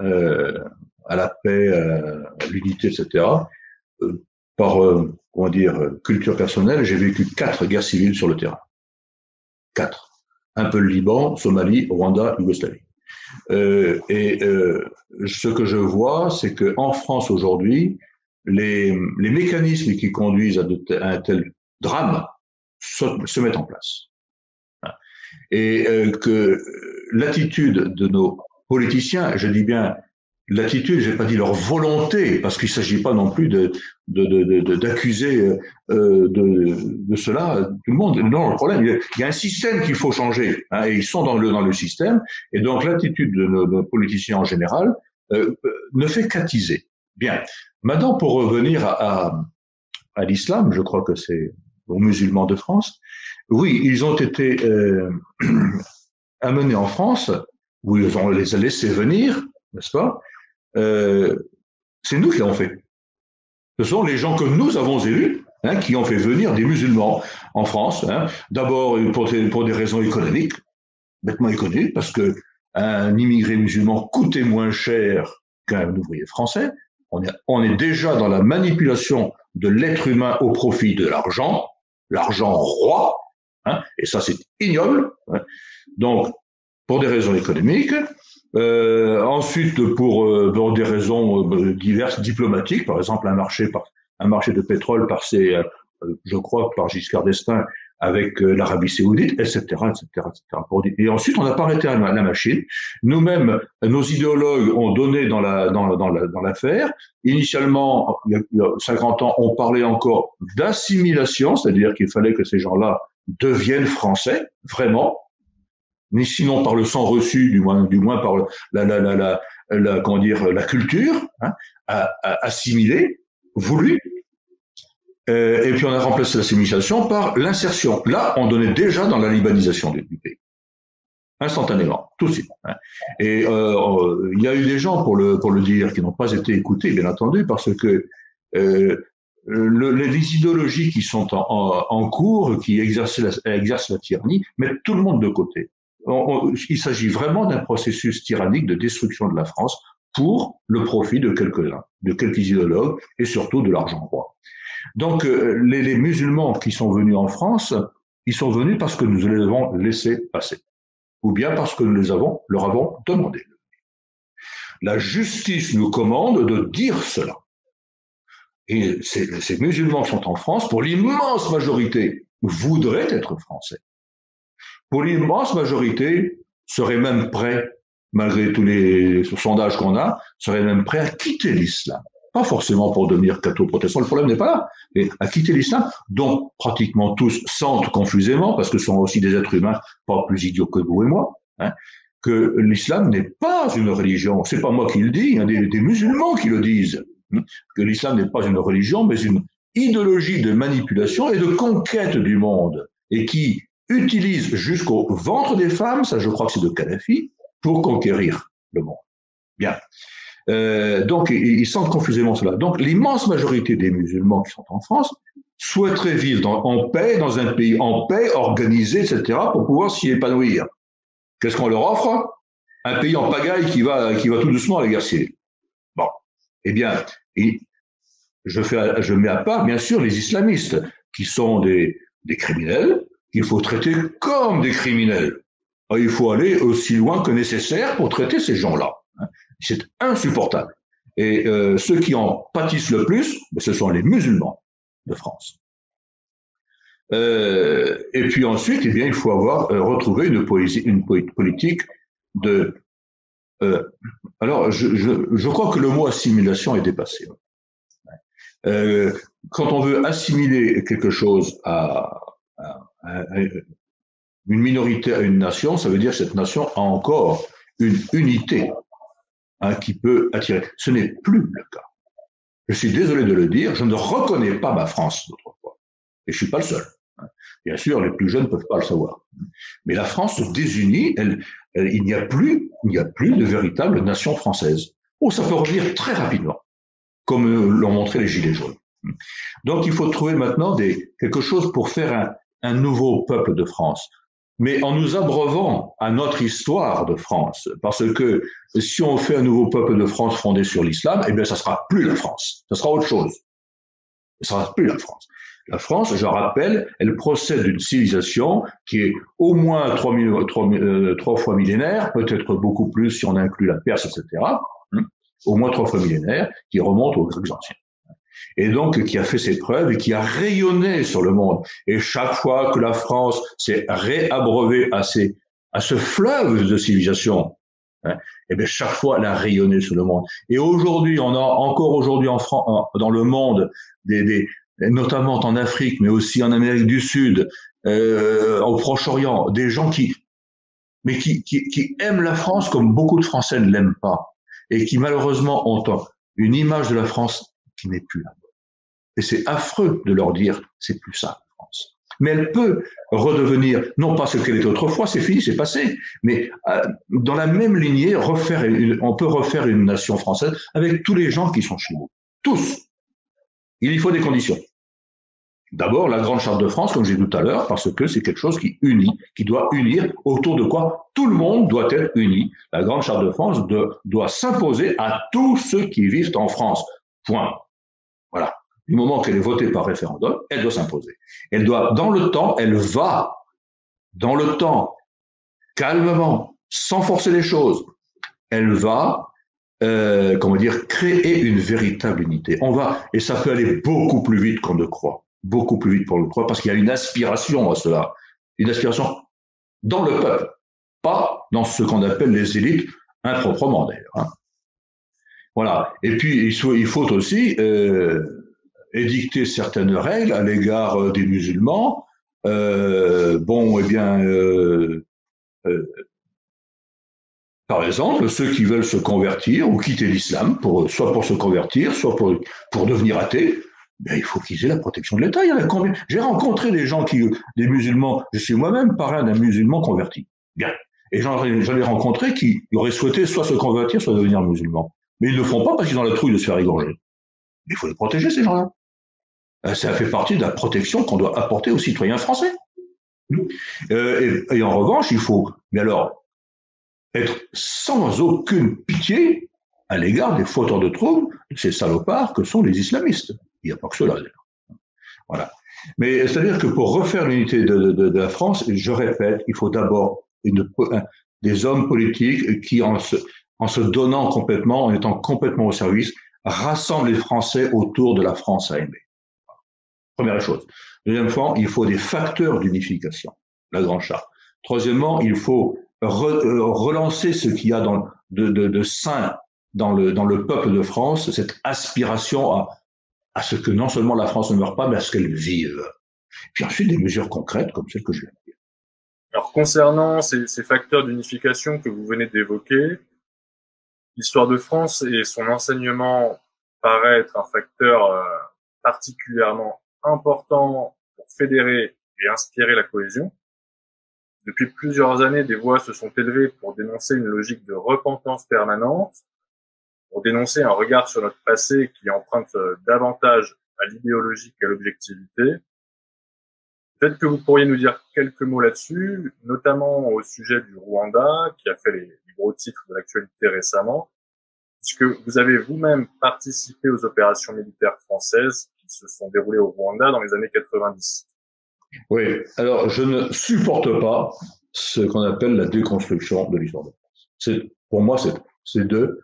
euh, à la paix, à l'unité, et cetera. Euh, par, euh, comment dire, culture personnelle, j'ai vécu quatre guerres civiles sur le terrain. Quatre. Un peu le Liban, Somalie, Rwanda, Yougoslavie. Euh, et euh, ce que je vois, c'est qu'en France aujourd'hui, les, les mécanismes qui conduisent à, de, à un tel drame se, se mettent en place. Et euh, que l'attitude de nos politiciens, je dis bien l'attitude, j'ai pas dit leur volonté, parce qu'il s'agit pas non plus de, de, de, de, de d'accuser euh, de, de cela tout le monde. Non, le problème, il y a un système qu'il faut changer, hein, et ils sont dans le dans le système. Et donc l'attitude de nos, nos politiciens en général euh, ne fait qu'attiser. Bien. Maintenant, pour revenir à, à, à l'islam, je crois que c'est aux musulmans de France. Oui, ils ont été euh, amenés en France, où on les a laissés venir, n'est-ce pas? Euh, c'est nous qui l'avons fait. Ce sont les gens que nous avons élus, hein, qui ont fait venir des musulmans en France. Hein, d'abord pour des, pour des raisons économiques, bêtement économiques, parce que un immigré musulman coûtait moins cher qu'un ouvrier français. On est, on est déjà dans la manipulation de l'être humain au profit de l'argent, l'argent roi, hein, et ça c'est ignoble. Hein. Donc, pour des raisons économiques, euh, ensuite pour, euh, pour des raisons euh, diverses diplomatiques, par exemple un marché, par, un marché de pétrole par ses, euh, je crois, par Giscard d'Estaing avec euh, l'Arabie Saoudite, et cetera, et cetera, et cetera. Pour, et ensuite, on n'a pas arrêté la, la machine. Nous-mêmes, nos idéologues ont donné dans la dans, dans, la, dans l'affaire. Initialement, il y a cinquante ans, on parlait encore d'assimilation, c'est-à-dire qu'il fallait que ces gens-là deviennent français, vraiment, ni sinon par le sang reçu, du moins, du moins par la, la, la, la, la comment dire, la culture, hein, à, à assimiler, voulu. Euh, et puis on a remplacé l'assimilation par l'insertion. Là, on donnait déjà dans la libanisation du pays, instantanément, tout de suite. Hein. Et euh, il y a eu des gens pour le pour le dire qui n'ont pas été écoutés, bien entendu, parce que euh, le, les idéologies qui sont en, en, en cours, qui exercent la, exercent la tyrannie, mettent tout le monde de côté. On, on, il s'agit vraiment d'un processus tyrannique de destruction de la France pour le profit de quelques-uns, de quelques idéologues et surtout de l'argent roi. Donc euh, les, les musulmans qui sont venus en France, ils sont venus parce que nous les avons laissés passer, ou bien parce que nous les avons, leur avons demandé. La justice nous commande de dire cela. Et ces, ces musulmans qui sont en France, pour l'immense majorité, voudraient être français. Pour l'immense majorité, seraient même prêts, malgré tous les sondages qu'on a, seraient même prêts à quitter l'islam. Pas forcément pour devenir catho-protestant, le problème n'est pas là, mais à quitter l'islam, dont pratiquement tous sentent confusément, parce que ce sont aussi des êtres humains pas plus idiots que vous et moi, hein, que l'islam n'est pas une religion. C'est pas moi qui le dis, il y a des, des musulmans qui le disent, hein, que l'islam n'est pas une religion, mais une idéologie de manipulation et de conquête du monde, et qui utilise jusqu'au ventre des femmes, ça je crois que c'est de Kadhafi, pour conquérir le monde. Bien. Euh, donc, ils, ils sentent confusément cela. Donc, l'immense majorité des musulmans qui sont en France souhaiteraient vivre dans, en paix, dans un pays en paix, organisé, et cetera, pour pouvoir s'y épanouir. Qu'est-ce qu'on leur offre? Un pays en pagaille qui va, qui va tout doucement à la guerre civile. Bon. Eh bien, et je fais, je mets à part, bien sûr, les islamistes, qui sont des, des criminels, qu'il faut traiter comme des criminels. Alors, il faut aller aussi loin que nécessaire pour traiter ces gens-là. C'est insupportable. Et euh, ceux qui en pâtissent le plus, ce sont les musulmans de France. Euh, et puis ensuite, eh bien, il faut avoir euh, retrouvé une poésie, une politique de. Euh, alors, je, je, je crois que le mot assimilation est dépassé. Euh, quand on veut assimiler quelque chose à, à, à une minorité, à une nation, ça veut dire que cette nation a encore une unité hein, qui peut attirer. Ce n'est plus le cas. Je suis désolé de le dire, je ne reconnais pas ma France d'autrefois. Et je ne suis pas le seul. Bien sûr, les plus jeunes ne peuvent pas le savoir. Mais la France se désunit, elle, elle, il n'y a plus, il n'y a plus de véritable nation française. Oh, ça peut revenir très rapidement, comme l'ont montré les Gilets jaunes. Donc il faut trouver maintenant des, quelque chose pour faire un, un nouveau peuple de France, mais en nous abreuvant à notre histoire de France, parce que si on fait un nouveau peuple de France fondé sur l'islam, eh bien ça ne sera plus la France, ça sera autre chose. Ça ne sera plus la France. La France, je rappelle, elle procède d'une civilisation qui est au moins trois fois millénaire, peut-être beaucoup plus si on inclut la Perse, et cetera, au moins trois fois millénaire, qui remonte aux Grecs anciens. Et donc, qui a fait ses preuves et qui a rayonné sur le monde. Et chaque fois que la France s'est réabreuvée à, ses, à ce fleuve de civilisation, hein, et bien chaque fois, elle a rayonné sur le monde. Et aujourd'hui, on a encore aujourd'hui en France, dans le monde, des, des, notamment en Afrique, mais aussi en Amérique du Sud, euh, au Proche-Orient, des gens qui, mais qui, qui, qui aiment la France comme beaucoup de Français ne l'aiment pas, et qui malheureusement ont une image de la France qui n'est plus là. Et c'est affreux de leur dire, c'est plus ça, la France. Mais elle peut redevenir, non pas ce qu'elle était autrefois, c'est fini, c'est passé, mais dans la même lignée, refaire une, on peut refaire une nation française avec tous les gens qui sont chez nous. Tous. Il y faut des conditions. D'abord, la Grande Charte de France, comme j'ai dit tout à l'heure, parce que c'est quelque chose qui unit, qui doit unir, autour de quoi tout le monde doit être uni. La Grande Charte de France de, doit s'imposer à tous ceux qui vivent en France. Point. Voilà. Du moment qu'elle est votée par référendum, elle doit s'imposer. Elle doit, dans le temps, elle va, dans le temps, calmement, sans forcer les choses, elle va, euh, comment dire, créer une véritable unité. On va, et ça peut aller beaucoup plus vite qu'on ne croit. Beaucoup plus vite pour le croire, parce qu'il y a une aspiration à cela, une aspiration dans le peuple, pas dans ce qu'on appelle les élites, improprement d'ailleurs. Hein. Voilà. Et puis, il faut, il faut aussi euh, édicter certaines règles à l'égard euh, des musulmans. Euh, bon, eh bien, euh, euh, par exemple, ceux qui veulent se convertir ou quitter l'islam, pour, soit pour se convertir, soit pour, pour devenir athée, ben, il faut qu'ils aient la protection de l'État. Il y en a combien? J'ai rencontré des gens qui, des musulmans, je suis moi-même parrain d'un musulman converti. Bien. Et j'en ai rencontré qui auraient souhaité soit se convertir, soit devenir musulman. Mais ils ne le font pas parce qu'ils ont la trouille de se faire égorger. Mais il faut les protéger, ces gens-là. Ça fait partie de la protection qu'on doit apporter aux citoyens français. Euh, et, et en revanche, il faut, mais alors, être sans aucune pitié à l'égard des fauteurs de troubles, ces salopards que sont les islamistes. Il n'y a pas que cela, d'ailleurs. Voilà. Mais c'est-à-dire que pour refaire l'unité de, de, de la France, je répète, il faut d'abord une, un, des hommes politiques qui, en se, en se donnant complètement, en étant complètement au service, rassemblent les Français autour de la France à aimer. Première chose. Deuxième point, il faut des facteurs d'unification, la Grande Charte. Troisièmement, il faut re, relancer ce qu'il y a dans, de, de, de sain dans le, dans le peuple de France, cette aspiration à à ce que non seulement la France ne meure pas, mais à ce qu'elle vive. Puis ensuite, des mesures concrètes comme celles que je viens de dire. Alors, concernant ces, ces facteurs d'unification que vous venez d'évoquer, l'histoire de France et son enseignement paraît être un facteur euh, particulièrement important pour fédérer et inspirer la cohésion. Depuis plusieurs années, des voix se sont élevées pour dénoncer une logique de repentance permanente, pour dénoncer un regard sur notre passé qui emprunte davantage à l'idéologie qu'à l'objectivité. Peut-être que vous pourriez nous dire quelques mots là-dessus, notamment au sujet du Rwanda, qui a fait les, les gros titres de l'actualité récemment, puisque vous avez vous-même participé aux opérations militaires françaises qui se sont déroulées au Rwanda dans les années quatre-vingt-dix. Oui, alors je ne supporte pas ce qu'on appelle la déconstruction de l'histoire de France. Pour moi, c'est deux...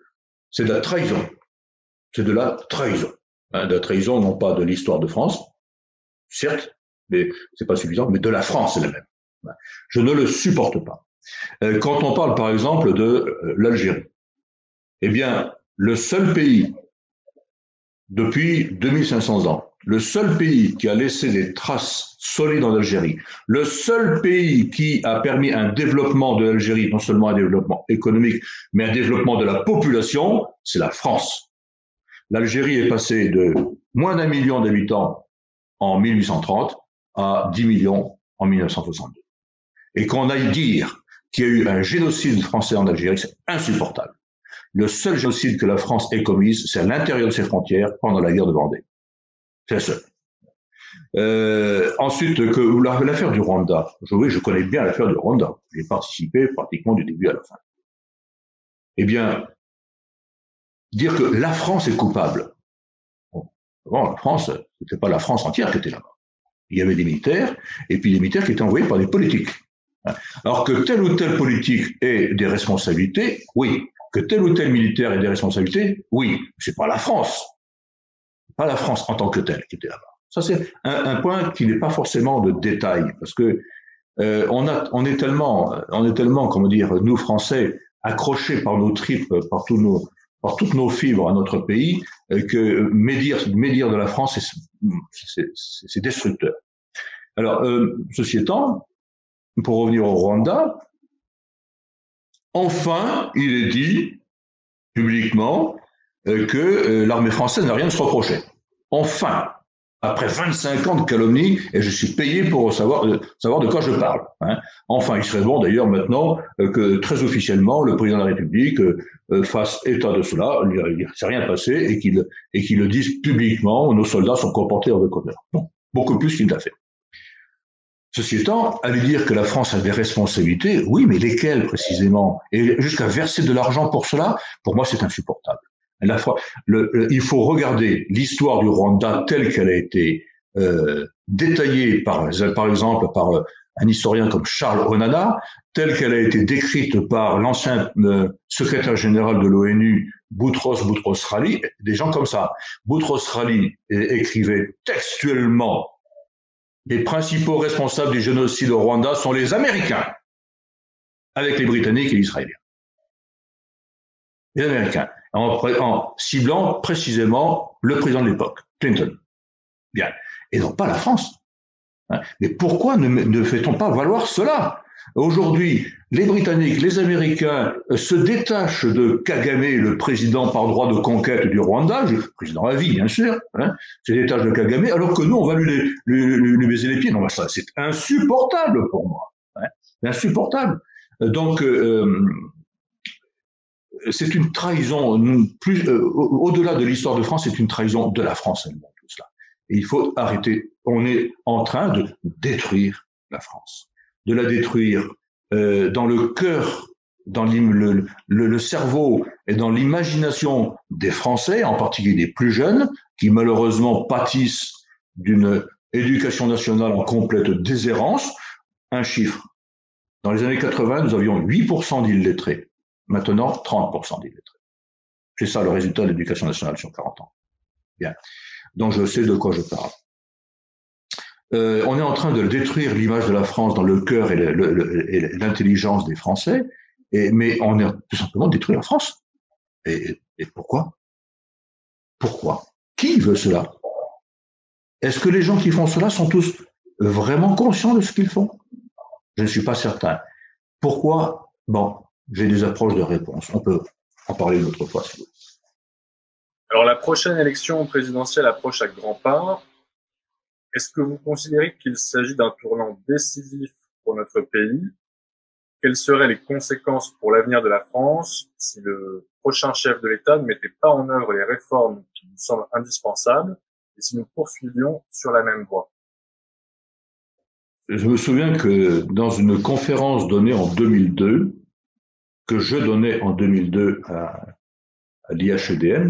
C'est de la trahison. c'est de la trahison. Hein, de la trahison, non pas de l'histoire de France, certes, mais c'est pas suffisant, mais de la France elle-même. Je ne le supporte pas. Quand on parle, par exemple, de l'Algérie, eh bien, le seul pays, depuis deux mille cinq cents ans, le seul pays qui a laissé des traces solides en Algérie, le seul pays qui a permis un développement de l'Algérie, non seulement un développement économique, mais un développement de la population, c'est la France. L'Algérie est passée de moins d'un million d'habitants en mille huit cent trente à dix millions en mille neuf cent soixante-deux. Et qu'on aille dire qu'il y a eu un génocide français en Algérie, c'est insupportable. Le seul génocide que la France ait commise, c'est à l'intérieur de ses frontières pendant la guerre de Vendée. C'est le seul. Euh, ensuite, que l'affaire du Rwanda. Je, oui, je connais bien l'affaire du Rwanda. J'ai participé pratiquement du début à la fin. Eh bien, dire que la France est coupable. Bon, avant, la France, c'était pas la France entière qui était là-bas. Il y avait des militaires, et puis des militaires qui étaient envoyés par des politiques. Alors que tel ou tel politique ait des responsabilités, oui. Que tel ou tel militaire ait des responsabilités, oui. C'est pas la France. Pas la France en tant que telle qui était là-bas. Ça, c'est un, un point qui n'est pas forcément de détail, parce que euh, on, a, on est tellement, on est tellement, comment dire, nous Français, accrochés par nos tripes, par tous nos, par toutes nos fibres à notre pays, euh, que médire, médire de la France, c'est destructeur. Alors, euh, ceci étant, pour revenir au Rwanda, enfin, il est dit publiquement que l'armée française n'a rien à se reprocher. Enfin, après vingt-cinq ans de calomnie, et je suis payé pour savoir, savoir de quoi je parle. Hein. Enfin, il serait bon d'ailleurs maintenant que très officiellement le président de la République fasse état de cela, il ne s'est rien passé, et qu'il et qu'il le dise publiquement, nos soldats sont comportés en déconneur. Bon, beaucoup plus qu'il ne l'a fait. Ceci étant, aller dire que la France a des responsabilités, oui, mais lesquelles précisément? Et jusqu'à verser de l'argent pour cela, pour moi c'est insupportable. La fois, le, le, il faut regarder l'histoire du Rwanda telle qu'elle a été euh, détaillée par, par exemple par euh, un historien comme Charles Onana, telle qu'elle a été décrite par l'ancien euh, secrétaire général de l'ONU, Boutros Boutros-Ghali, des gens comme ça. Boutros-Ghali écrivait textuellement « Les principaux responsables du génocide au Rwanda sont les Américains, avec les Britanniques et les Israéliens. » Les Américains. En, en ciblant précisément le président de l'époque, Clinton. Bien. Et non pas la France. Hein. Mais pourquoi ne, ne fait-on pas valoir cela? Aujourd'hui, les Britanniques, les Américains euh, se détachent de Kagame, le président par droit de conquête du Rwanda, le président à vie, bien sûr, hein, se détachent de Kagame, alors que nous, on va lui, lui, lui, lui baiser les pieds. Non, bah ça, c'est insupportable pour moi. Hein. Insupportable. Donc, euh, c'est une trahison, plus euh, au-delà de l'histoire de France, c'est une trahison de la France elle-même, tout cela. Et il faut arrêter. On est en train de détruire la France, de la détruire euh, dans le cœur, dans le, le, le cerveau et dans l'imagination des Français, en particulier des plus jeunes, qui malheureusement pâtissent d'une éducation nationale en complète déshérence. Un chiffre. Dans les années quatre-vingts, nous avions huit pour cent d'illettrés. Maintenant, trente pour cent d'illettrés. C'est ça le résultat de l'éducation nationale sur quarante ans. Bien. Donc, je sais de quoi je parle. Euh, on est en train de détruire l'image de la France dans le cœur et l'intelligence des Français, et, mais on est tout simplement détruire la France. Et, et pourquoi? Pourquoi? Qui veut cela? Est-ce que les gens qui font cela sont tous vraiment conscients de ce qu'ils font? Je ne suis pas certain. Pourquoi? Bon. J'ai des approches de réponse. On peut en parler une autre fois. Alors, la prochaine élection présidentielle approche à grands pas. Est-ce que vous considérez qu'il s'agit d'un tournant décisif pour notre pays? Quelles seraient les conséquences pour l'avenir de la France si le prochain chef de l'État ne mettait pas en œuvre les réformes qui nous semblent indispensables et si nous poursuivions sur la même voie? Je me souviens que dans une conférence donnée en deux mille deux, que je donnais en deux mille deux à, à l'I H E D M,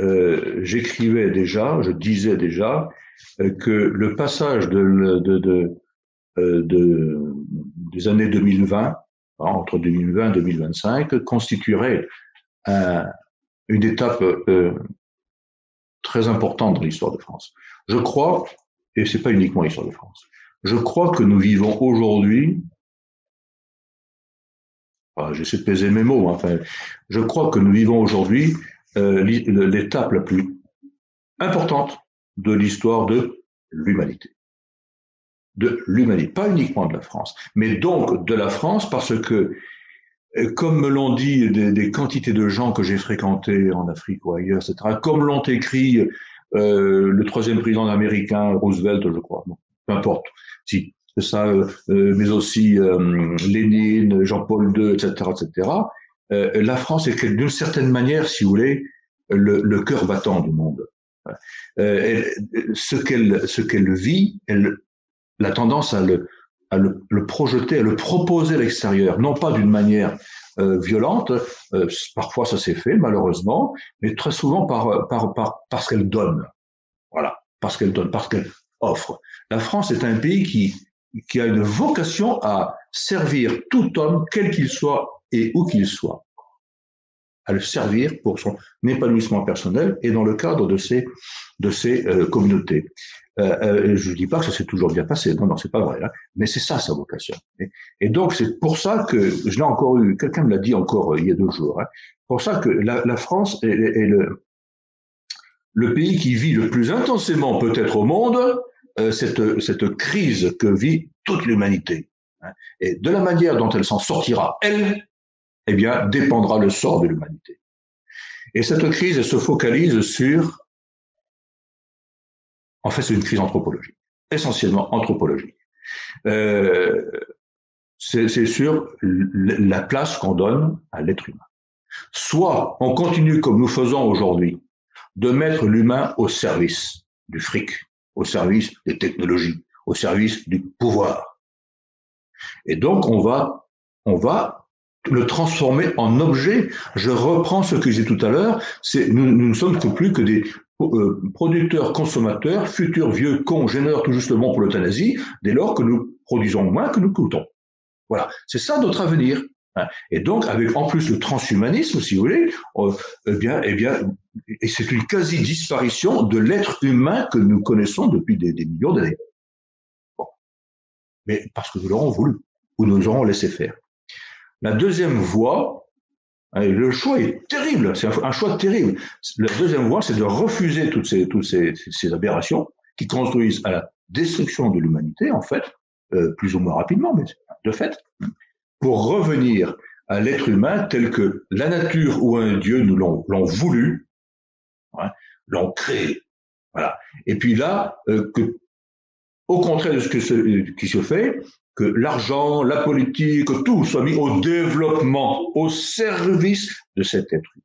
euh, j'écrivais déjà, je disais déjà euh, que le passage de, de, de, euh, de, des années deux mille vingt, hein, entre deux mille vingt et deux mille vingt-cinq, constituerait un, une étape euh, très important dans l'histoire de France. Je crois, et c'est pas uniquement l'histoire de France, je crois que nous vivons aujourd'hui, enfin, j'essaie de peser mes mots, hein, enfin, je crois que nous vivons aujourd'hui euh, l'étape la plus importante de l'histoire de l'humanité. De l'humanité, pas uniquement de la France, mais donc de la France, parce que, comme me l'ont dit des, des quantités de gens que j'ai fréquentés en Afrique ou ailleurs, et cetera, comme l'ont écrit euh, le troisième président américain, Roosevelt, je crois, bon, peu importe, si, c'est ça, euh, mais aussi euh, Lénine, Jean-Paul deux, et cetera, et cetera, euh, la France est d'une certaine manière, si vous voulez, le, le cœur battant du monde. Euh, elle, ce qu'elle ce qu'elle vit, elle la tendance à le, à le, le projeter, à le proposer à l'extérieur, non pas d'une manière euh, violente, euh, parfois ça s'est fait malheureusement, mais très souvent par, par, par, parce qu'elle donne, voilà, parce qu'elle donne, parce qu'elle offre. La France est un pays qui, qui a une vocation à servir tout homme, quel qu'il soit et où qu'il soit, à le servir pour son épanouissement personnel et dans le cadre de ses, de ses euh, communautés. Euh, euh, je ne dis pas que ça s'est toujours bien passé, non, non, c'est pas vrai, hein, mais c'est ça sa vocation. Et, et donc c'est pour ça que, je l'ai encore eu, quelqu'un me l'a dit encore euh, il y a deux jours, hein, pour ça que la, la France est, est, est le, le pays qui vit le plus intensément peut-être au monde euh, cette, cette crise que vit toute l'humanité. Hein, et de la manière dont elle s'en sortira, elle, eh bien, dépendra le sort de l'humanité. Et cette crise, elle se focalise sur... En fait, c'est une crise anthropologique, essentiellement anthropologique. Euh, c'est sur la place qu'on donne à l'être humain. Soit on continue, comme nous faisons aujourd'hui, de mettre l'humain au service du fric, au service des technologies, au service du pouvoir. Et donc, on va... On va le transformer en objet. Je reprends ce que j'ai dit tout à l'heure, c'est nous, nous ne sommes que plus que des euh, producteurs, consommateurs, futurs vieux congénères tout justement pour l'euthanasie, dès lors que nous produisons moins que nous coûtons. Voilà, c'est ça notre avenir. Hein. Et donc, avec en plus le transhumanisme, si vous voulez, euh, eh bien, eh bien, et c'est une quasi-disparition de l'être humain que nous connaissons depuis des, des millions d'années. Bon. Mais parce que nous l'aurons voulu, ou nous l'aurons laissé faire. La deuxième voie, le choix est terrible, c'est un choix terrible. La deuxième voie, c'est de refuser toutes ces, toutes ces, ces aberrations qui conduisent à la destruction de l'humanité, en fait, euh, plus ou moins rapidement, mais de fait, pour revenir à l'être humain tel que la nature ou un dieu nous l'ont voulu, hein, l'ont créé. Voilà. Et puis là, euh, que, au contraire de ce que ce, qui se fait, que l'argent, la politique, tout soit mis au développement, au service de cet être humain.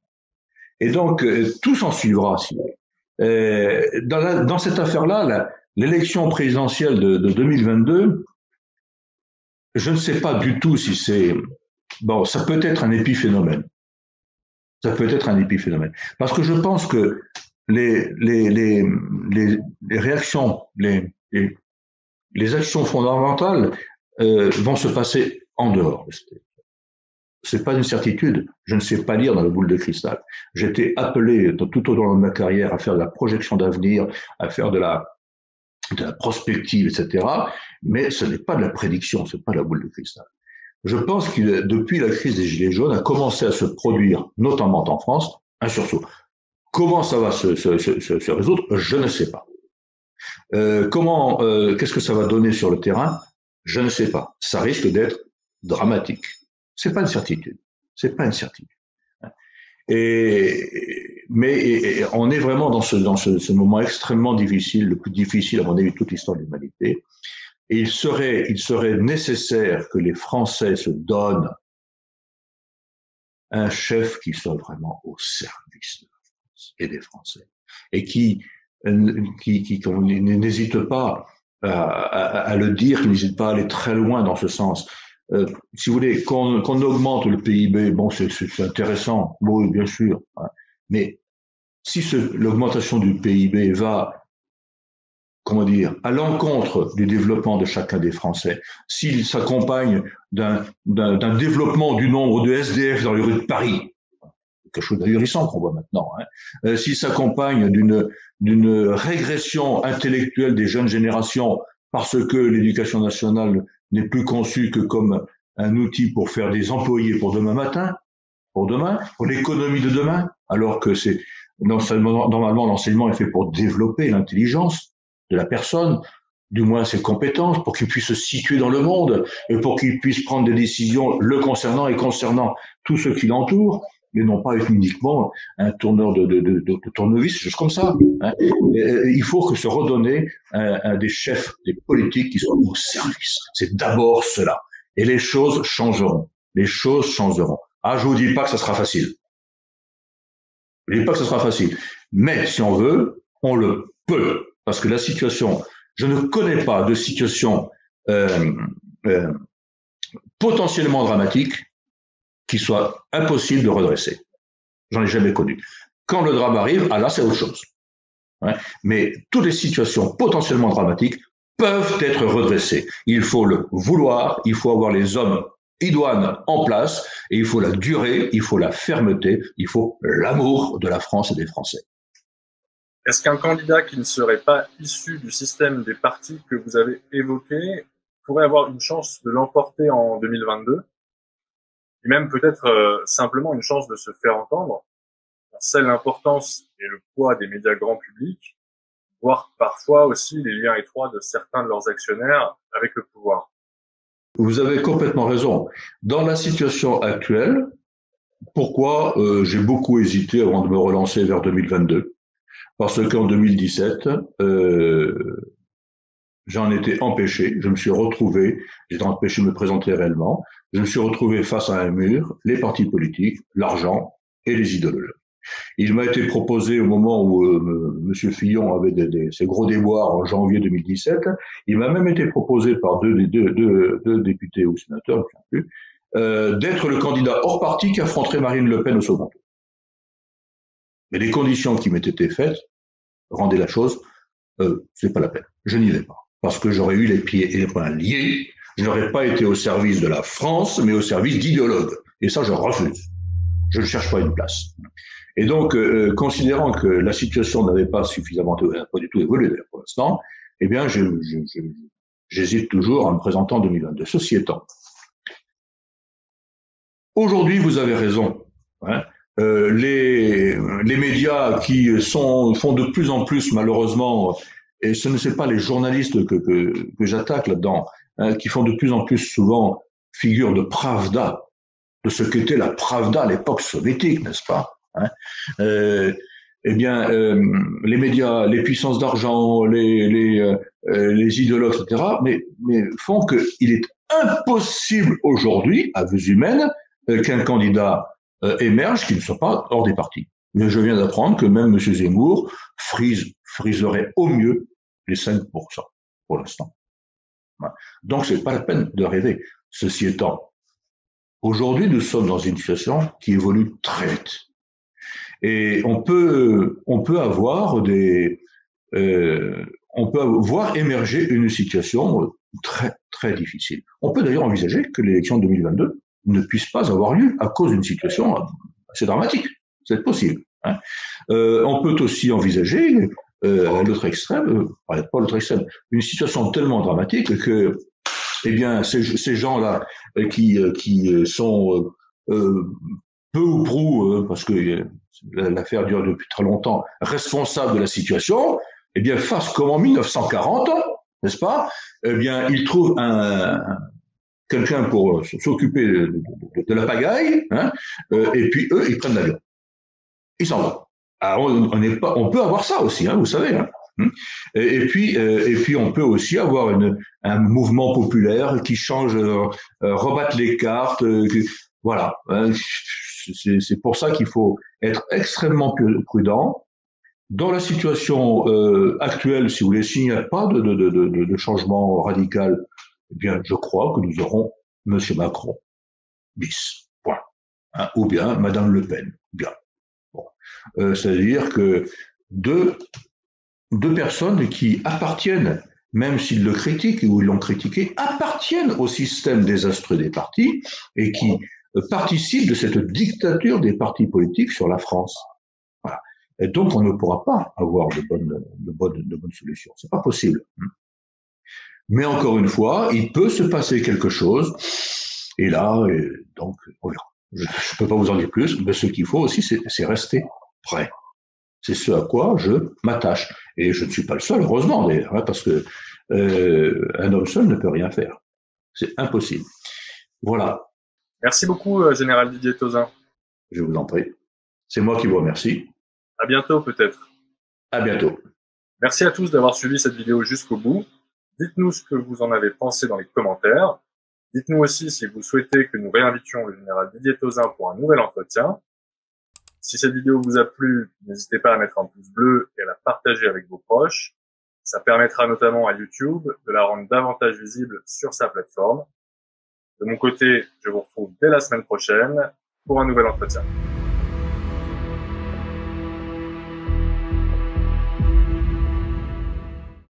Et donc, euh, tout s'en suivra. Si euh, dans, la, dans cette affaire-là, l'élection présidentielle de, de deux mille vingt-deux, je ne sais pas du tout si c'est... Bon, ça peut être un épiphénomène. Ça peut être un épiphénomène. Parce que je pense que les, les, les, les, les réactions, les, les, les actions fondamentales, Euh, vont se passer en dehors. C'est pas une certitude, je ne sais pas lire dans la boule de cristal. J'étais appelé dans, tout au long de ma carrière à faire de la projection d'avenir, à faire de la, de la prospective, et cetera. Mais ce n'est pas de la prédiction, ce n'est pas de la boule de cristal. Je pense que depuis la crise des Gilets jaunes, a commencé à se produire, notamment en France, un sursaut. Comment ça va se, se, se, se résoudre, je ne sais pas. Euh, comment, euh, qu'est-ce que ça va donner sur le terrain ? Je ne sais pas. Ça risque d'être dramatique. C'est pas une certitude. C'est pas une certitude. Et, mais et, et on est vraiment dans ce, dans ce, ce moment extrêmement difficile, le plus difficile à mon avis de toute l'histoire de l'humanité. Et il serait, il serait nécessaire que les Français se donnent un chef qui soit vraiment au service de la France et des Français. Et qui, qui, qui, qui n'hésite pas À, à, à le dire, qu'il n'hésite pas à aller très loin dans ce sens. Euh, si vous voulez, qu'on qu'on augmente le P I B, bon, c'est intéressant, oui, bien sûr, hein, mais si l'augmentation du P I B va, comment dire, à l'encontre du développement de chacun des Français, s'il s'accompagne d'un développement du nombre de S D F dans les rues de Paris, quelque chose d'ahurissant qu'on voit maintenant, hein, euh, s'il s'accompagne d'une d'une régression intellectuelle des jeunes générations parce que l'éducation nationale n'est plus conçue que comme un outil pour faire des employés pour demain matin, pour demain, pour l'économie de demain, alors que c'est normalement l'enseignement est fait pour développer l'intelligence de la personne, du moins ses compétences, pour qu'il puisse se situer dans le monde et pour qu'il puisse prendre des décisions le concernant et concernant tous ceux qui l'entourent, mais non pas uniquement un tourneur de, de, de, de tournevis, choses comme ça. Hein. Il faut que se redonner un, un des chefs, des politiques qui soient au service. C'est d'abord cela. Et les choses changeront. Les choses changeront. Ah, je vous dis pas que ça sera facile. Je dis pas que ça sera facile. Mais si on veut, on le peut. Parce que la situation, je ne connais pas de situation euh, euh, potentiellement dramatique qui soit impossible de redresser. J'en ai jamais connu. Quand le drame arrive, ah là, c'est autre chose. Ouais. Mais toutes les situations potentiellement dramatiques peuvent être redressées. Il faut le vouloir, il faut avoir les hommes idoines en place, et il faut la durée, il faut la fermeté, il faut l'amour de la France et des Français. Est-ce qu'un candidat qui ne serait pas issu du système des partis que vous avez évoqué pourrait avoir une chance de l'emporter en deux mille vingt-deux, et même peut-être euh, simplement une chance de se faire entendre? On sait l'importance et le poids des médias grand public, voire parfois aussi les liens étroits de certains de leurs actionnaires avec le pouvoir. Vous avez complètement raison. Dans la situation actuelle, pourquoi euh, j'ai beaucoup hésité avant de me relancer vers deux mille vingt-deux? Parce qu'en deux mille dix-sept, euh, j'en étais empêché, je me suis retrouvé, j'étais empêché de me présenter réellement, je me suis retrouvé face à un mur, les partis politiques, l'argent et les idéologues. Il m'a été proposé au moment où euh, M. Fillon avait des, des, ses gros déboires en janvier deux mille dix-sept, il m'a même été proposé par deux, deux, deux, deux députés ou sénateurs, je ne sais plus, euh, d'être le candidat hors parti qui affronterait Marine Le Pen au second tour. Mais les conditions qui m'étaient été faites rendaient la chose, euh, c'est pas la peine, je n'y vais pas. Parce que j'aurais eu les pieds et les poings liés, je n'aurais pas été au service de la France, mais au service d'idéologues. Et ça, je refuse. Je ne cherche pas une place. Et donc, euh, considérant que la situation n'avait pas suffisamment, pas du tout évolué pour l'instant, eh bien, je, je, je, j'hésite toujours à me présenter en deux mille vingt-deux. Ceci étant, aujourd'hui, vous avez raison. Hein, euh, les, les médias qui sont, font de plus en plus, malheureusement, et ce ne sont pas les journalistes que, que, que j'attaque là-dedans, hein, qui font de plus en plus souvent figure de Pravda, de ce qu'était la Pravda à l'époque soviétique, n'est-ce pas? Hein, euh, eh bien, euh, les médias, les puissances d'argent, les, les, euh, les idéologues, et cetera, mais, mais font qu'il est impossible aujourd'hui, à vue humaine, euh, qu'un candidat euh, émerge qui ne soit pas hors des partis. Mais je viens d'apprendre que même M. Zemmour frise, friserait au mieux les cinq pour cent pour l'instant. Ouais. Donc, c'est pas la peine de rêver. Ceci étant, aujourd'hui, nous sommes dans une situation qui évolue très vite. Et on peut, on peut avoir des, euh, on peut voir émerger une situation très, très difficile. On peut d'ailleurs envisager que l'élection de deux mille vingt-deux ne puisse pas avoir lieu à cause d'une situation assez dramatique. C'est possible. Hein. Euh, on peut aussi envisager, euh, à l'autre extrême, euh, pas l'autre extrême, une situation tellement dramatique que, eh bien, ces, ces gens-là qui, qui sont euh, peu ou prou, parce que l'affaire dure depuis très longtemps, responsable de la situation, eh bien, face comme en mille neuf cent quarante, n'est-ce pas? Eh bien, il trouve un, quelqu'un pour s'occuper de, de, de la pagaille, hein, et puis eux, ils prennent l'avion. Ils s'en vont. Alors, on, on, est pas, on peut avoir ça aussi, hein, vous savez. Hein. Et, et, puis, et puis, on peut aussi avoir une, un mouvement populaire qui change, euh, rebatte les cartes, euh, voilà. C'est pour ça qu'il faut être extrêmement prudent. Dans la situation euh, actuelle, si vous voulez, s'il n'y a pas de, de, de, de changement radical, eh bien, je crois que nous aurons M. Macron, bis, point, hein, ou bien Mme Le Pen, bien. Bon. Euh, C'est-à-dire que deux, deux personnes qui appartiennent, même s'ils le critiquent ou ils l'ont critiqué, appartiennent au système désastreux des partis et qui participe de cette dictature des partis politiques sur la France. Voilà. Et donc, on ne pourra pas avoir de bonnes, de bonnes, de bonnes solutions. C'est pas possible. Mais encore une fois, il peut se passer quelque chose. Et là, et donc, on verra. Je ne peux pas vous en dire plus, mais ce qu'il faut aussi, c'est, c'est rester prêt. C'est ce à quoi je m'attache. Et je ne suis pas le seul, heureusement d'ailleurs, hein, parce que euh, un homme seul ne peut rien faire. C'est impossible. Voilà. Merci beaucoup, euh, Général Didier Tauzin. Je vous en prie. C'est moi qui vous remercie. À bientôt, peut-être. À bientôt. Merci à tous d'avoir suivi cette vidéo jusqu'au bout. Dites-nous ce que vous en avez pensé dans les commentaires. Dites-nous aussi si vous souhaitez que nous réinvitions le Général Didier Tauzin pour un nouvel entretien. Si cette vidéo vous a plu, n'hésitez pas à mettre un pouce bleu et à la partager avec vos proches. Ça permettra notamment à YouTube de la rendre davantage visible sur sa plateforme. De mon côté, je vous retrouve dès la semaine prochaine pour un nouvel entretien.